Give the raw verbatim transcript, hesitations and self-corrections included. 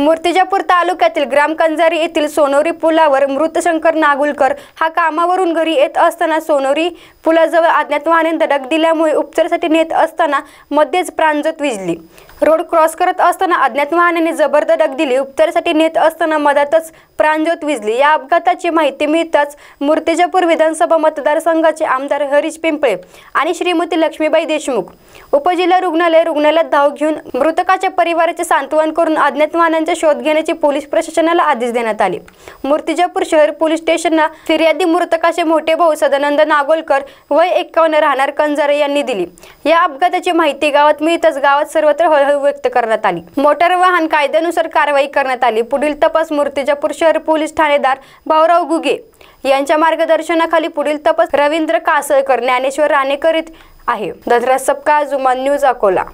मूर्तीजापूर तालुक्यातील ग्राम कंजारी येथील सोनोरी पुलावर मृतशंकर नागुलकर हा कामावरून घरी येत असताना सोनोरी पुलाजवळ अज्ञात वाहने धडक दिल्यामुळे उपचारासाठी नेत असताना मध्येच प्राणज्योत विझली। रोड क्रॉस करत असताना अज्ञात वाहनाने जबर धडक दिली। उपचारासाठी नेत असताना मधातच प्राणज्योत विझली। या अपघाताची माहिती मिळताच मूर्तीजापूर विधानसभा मतदारसंघाचे आमदार हरीश पिंपळे आणि श्रीमती लक्ष्मीबाई देशमुख उपजिल्हा रुग्णालय रुग्णालयात धाव घेऊन मृतकाच्या परिवाराचे सांत्वन करून अज्ञात वाहनांचा शोध घेण्याचे पोलीस प्रशासनाला आदेश देण्यात आले। मूर्तीजापूर शहर पोलीस स्टेशनला फिर्यादी मृतकाचे मोठे भाऊ सदानंद नागुलकर वय एक्कावन्न राहणार कंजारी यांनी दिली। या अपघाताची माहिती गावात मिळताच गावात सर्वत्र व्यक्त करण्यात आली। मोटार वाहन कायद्यानुसार कारवाई करण्यात आली। पुढील तपास मूर्तीजापूर शहर पोलीस ठाणेदार भावराव गुगे यांच्या मार्गदर्शनाखाली पुढील तपास रवींद्र कासळकर ज्ञानेश्वर राणे करीत आहे। दधरा सबका जुमान न्यूज अकोला।